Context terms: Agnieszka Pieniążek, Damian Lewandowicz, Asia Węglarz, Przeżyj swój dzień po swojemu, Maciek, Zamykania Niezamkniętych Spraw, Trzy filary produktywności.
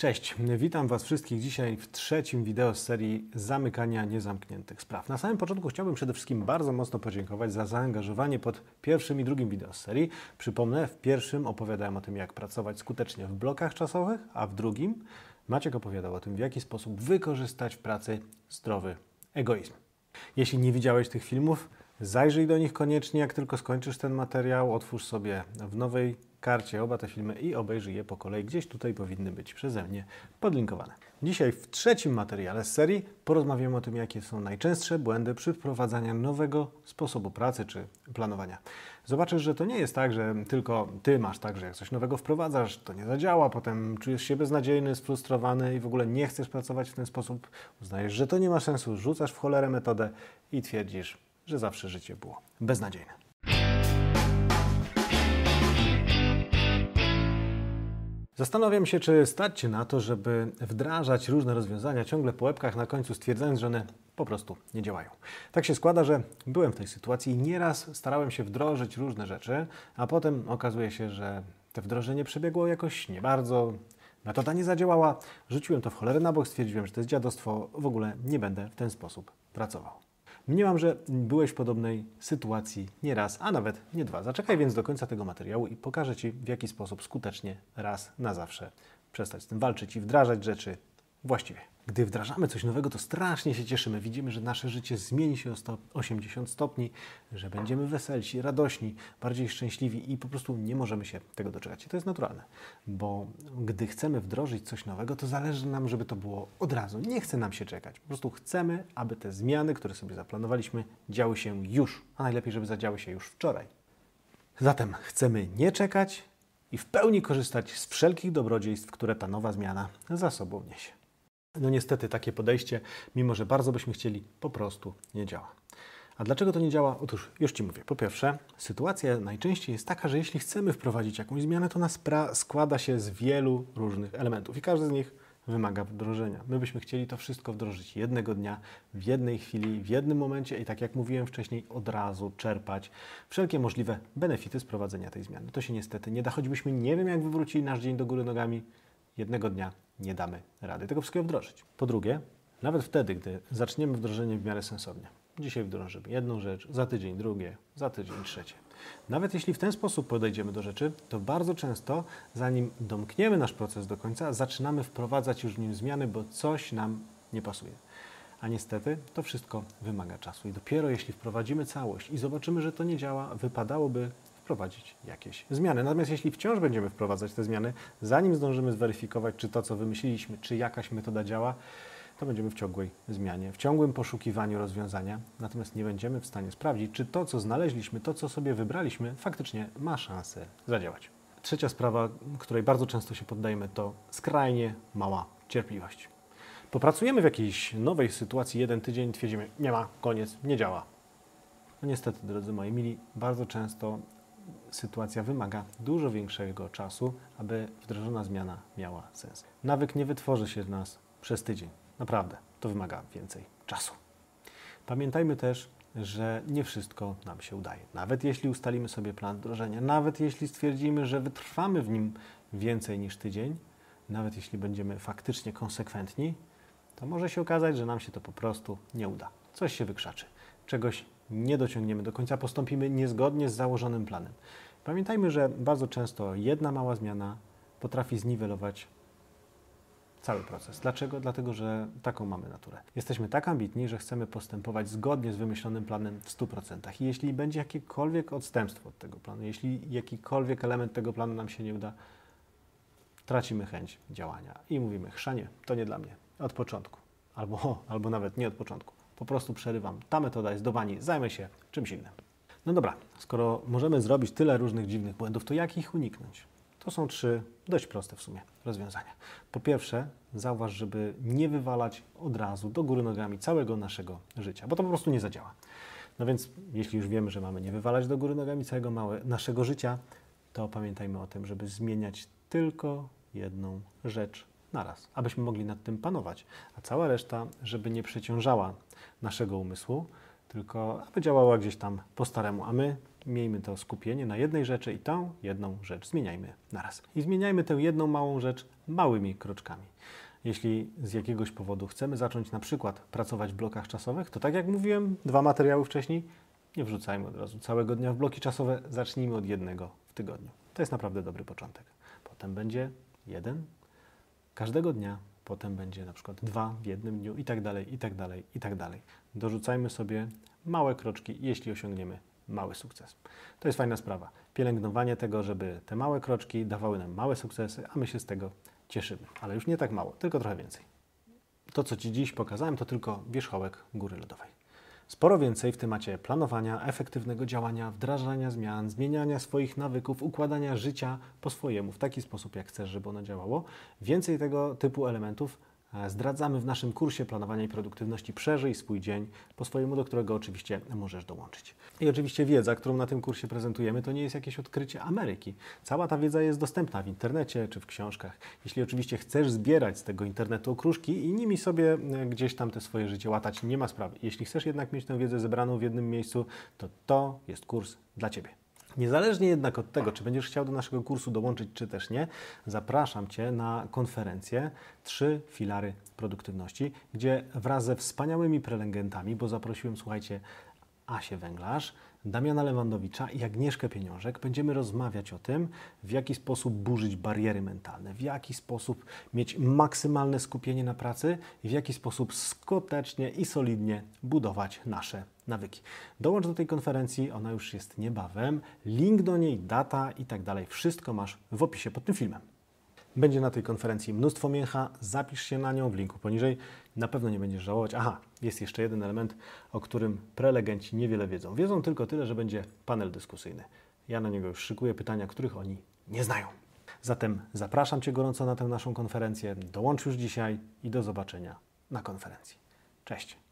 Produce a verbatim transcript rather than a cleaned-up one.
Cześć, witam Was wszystkich dzisiaj w trzecim wideo z serii Zamykania Niezamkniętych Spraw. Na samym początku chciałbym przede wszystkim bardzo mocno podziękować za zaangażowanie pod pierwszym i drugim wideo z serii. Przypomnę, w pierwszym opowiadałem o tym, jak pracować skutecznie w blokach czasowych, a w drugim Maciek opowiadał o tym, w jaki sposób wykorzystać w pracy zdrowy egoizm. Jeśli nie widziałeś tych filmów, zajrzyj do nich koniecznie, jak tylko skończysz ten materiał, otwórz sobie w nowej karcie oba te filmy i obejrzyj je po kolei. Gdzieś tutaj powinny być przeze mnie podlinkowane. Dzisiaj w trzecim materiale z serii porozmawiamy o tym, jakie są najczęstsze błędy przy wprowadzaniu nowego sposobu pracy czy planowania. Zobaczysz, że to nie jest tak, że tylko Ty masz tak, że jak coś nowego wprowadzasz, to nie zadziała, potem czujesz się beznadziejny, sfrustrowany i w ogóle nie chcesz pracować w ten sposób, uznajesz, że to nie ma sensu, rzucasz w cholerę metodę i twierdzisz, że zawsze życie było beznadziejne. Zastanawiam się, czy stać się na to, żeby wdrażać różne rozwiązania ciągle po łebkach, na końcu stwierdzając, że one po prostu nie działają. Tak się składa, że byłem w tej sytuacji i nieraz starałem się wdrożyć różne rzeczy, a potem okazuje się, że to wdrożenie przebiegło jakoś nie bardzo, metoda nie zadziałała, rzuciłem to w cholerę na bok, stwierdziłem, że to jest dziadostwo, w ogóle nie będę w ten sposób pracował. Mniemam, że byłeś w podobnej sytuacji nie raz, a nawet nie dwa. Zaczekaj więc do końca tego materiału i pokażę Ci, w jaki sposób skutecznie raz na zawsze przestać z tym walczyć i wdrażać rzeczy właściwie. Gdy wdrażamy coś nowego, to strasznie się cieszymy. Widzimy, że nasze życie zmieni się o osiemdziesiąt stopni, że będziemy weselsi, radośni, bardziej szczęśliwi i po prostu nie możemy się tego doczekać. I to jest naturalne, bo gdy chcemy wdrożyć coś nowego, to zależy nam, żeby to było od razu. Nie chce nam się czekać. Po prostu chcemy, aby te zmiany, które sobie zaplanowaliśmy, działy się już, a najlepiej, żeby zadziały się już wczoraj. Zatem chcemy nie czekać i w pełni korzystać z wszelkich dobrodziejstw, które ta nowa zmiana za sobą niesie. No niestety takie podejście, mimo że bardzo byśmy chcieli, po prostu nie działa. A dlaczego to nie działa? Otóż już Ci mówię. Po pierwsze, sytuacja najczęściej jest taka, że jeśli chcemy wprowadzić jakąś zmianę, to ona składa się z wielu różnych elementów i każdy z nich wymaga wdrożenia. My byśmy chcieli to wszystko wdrożyć jednego dnia, w jednej chwili, w jednym momencie i tak jak mówiłem wcześniej, od razu czerpać wszelkie możliwe benefity z prowadzenia tej zmiany. To się niestety nie da, choćbyśmy nie wiem jak wywrócili nasz dzień do góry nogami, jednego dnia nie damy rady tego wszystkiego wdrożyć. Po drugie, nawet wtedy, gdy zaczniemy wdrożenie w miarę sensownie. Dzisiaj wdrożymy jedną rzecz, za tydzień drugie, za tydzień trzecie. Nawet jeśli w ten sposób podejdziemy do rzeczy, to bardzo często, zanim domkniemy nasz proces do końca, zaczynamy wprowadzać już w nim zmiany, bo coś nam nie pasuje. A niestety to wszystko wymaga czasu i dopiero jeśli wprowadzimy całość i zobaczymy, że to nie działa, wypadałoby wprowadzić jakieś zmiany. Natomiast jeśli wciąż będziemy wprowadzać te zmiany, zanim zdążymy zweryfikować, czy to, co wymyśliliśmy, czy jakaś metoda działa, to będziemy w ciągłej zmianie, w ciągłym poszukiwaniu rozwiązania. Natomiast nie będziemy w stanie sprawdzić, czy to, co znaleźliśmy, to, co sobie wybraliśmy, faktycznie ma szansę zadziałać. Trzecia sprawa, której bardzo często się poddajemy, to skrajnie mała cierpliwość. Popracujemy w jakiejś nowej sytuacji jeden tydzień, twierdzimy, nie ma, koniec, nie działa. No niestety, drodzy moi mili, bardzo często sytuacja wymaga dużo większego czasu, aby wdrożona zmiana miała sens. Nawyk nie wytworzy się z nas przez tydzień. Naprawdę, to wymaga więcej czasu. Pamiętajmy też, że nie wszystko nam się udaje. Nawet jeśli ustalimy sobie plan wdrożenia, nawet jeśli stwierdzimy, że wytrwamy w nim więcej niż tydzień, nawet jeśli będziemy faktycznie konsekwentni, to może się okazać, że nam się to po prostu nie uda. Coś się wykrzaczy, czegoś nie dociągniemy do końca, postąpimy niezgodnie z założonym planem. Pamiętajmy, że bardzo często jedna mała zmiana potrafi zniwelować cały proces. Dlaczego? Dlatego, że taką mamy naturę. Jesteśmy tak ambitni, że chcemy postępować zgodnie z wymyślonym planem w stu procentach. I jeśli będzie jakiekolwiek odstępstwo od tego planu, jeśli jakikolwiek element tego planu nam się nie uda, tracimy chęć działania i mówimy, chrzanie, to nie dla mnie, od początku. Albo, albo nawet nie od początku. Po prostu przerywam. Ta metoda jest do bani. Zajmę się czymś innym. No dobra, skoro możemy zrobić tyle różnych dziwnych błędów, to jak ich uniknąć? To są trzy dość proste w sumie rozwiązania. Po pierwsze, zauważ, żeby nie wywalać od razu do góry nogami całego naszego życia, bo to po prostu nie zadziała. No więc jeśli już wiemy, że mamy nie wywalać do góry nogami całego małe, naszego życia, to pamiętajmy o tym, żeby zmieniać tylko jedną rzecz na raz, abyśmy mogli nad tym panować, a cała reszta, żeby nie przeciążała naszego umysłu, tylko aby działała gdzieś tam po staremu, a my miejmy to skupienie na jednej rzeczy i tą jedną rzecz zmieniajmy naraz. I zmieniajmy tę jedną małą rzecz małymi kroczkami. Jeśli z jakiegoś powodu chcemy zacząć na przykład pracować w blokach czasowych, to tak jak mówiłem, dwa materiały wcześniej, nie wrzucajmy od razu całego dnia w bloki czasowe, zacznijmy od jednego w tygodniu. To jest naprawdę dobry początek. Potem będzie jeden każdego dnia, potem będzie na przykład dwa w jednym dniu i tak dalej, i tak dalej, i tak dalej. Dorzucajmy sobie małe kroczki, jeśli osiągniemy mały sukces. To jest fajna sprawa. Pielęgnowanie tego, żeby te małe kroczki dawały nam małe sukcesy, a my się z tego cieszymy. Ale już nie tak mało, tylko trochę więcej. To, co Ci dziś pokazałem, to tylko wierzchołek góry lodowej. Sporo więcej w temacie planowania, efektywnego działania, wdrażania zmian, zmieniania swoich nawyków, układania życia po swojemu, w taki sposób, jak chcesz, żeby ono działało. Więcej tego typu elementów zdradzamy w naszym kursie planowania i produktywności Przeżyj swój dzień po swojemu, do którego oczywiście możesz dołączyć. I oczywiście wiedza, którą na tym kursie prezentujemy, to nie jest jakieś odkrycie Ameryki. Cała ta wiedza jest dostępna w internecie czy w książkach. Jeśli oczywiście chcesz zbierać z tego internetu okruszki i nimi sobie gdzieś tam te swoje życie łatać, nie ma sprawy. Jeśli chcesz jednak mieć tę wiedzę zebraną w jednym miejscu, to to jest kurs dla Ciebie. Niezależnie jednak od tego, czy będziesz chciał do naszego kursu dołączyć, czy też nie, zapraszam Cię na konferencję Trzy filary produktywności, gdzie wraz ze wspaniałymi prelegentami, bo zaprosiłem, słuchajcie, Asię Węglarz, Damiana Lewandowicza i Agnieszkę Pieniążek, będziemy rozmawiać o tym, w jaki sposób burzyć bariery mentalne, w jaki sposób mieć maksymalne skupienie na pracy i w jaki sposób skutecznie i solidnie budować nasze nawyki. Dołącz do tej konferencji, ona już jest niebawem. Link do niej, data i tak dalej. Wszystko masz w opisie pod tym filmem. Będzie na tej konferencji mnóstwo mięcha, zapisz się na nią w linku poniżej. Na pewno nie będziesz żałować. Aha, jest jeszcze jeden element, o którym prelegenci niewiele wiedzą. Wiedzą tylko tyle, że będzie panel dyskusyjny. Ja na niego już szykuję pytania, których oni nie znają. Zatem zapraszam Cię gorąco na tę naszą konferencję. Dołącz już dzisiaj i do zobaczenia na konferencji. Cześć!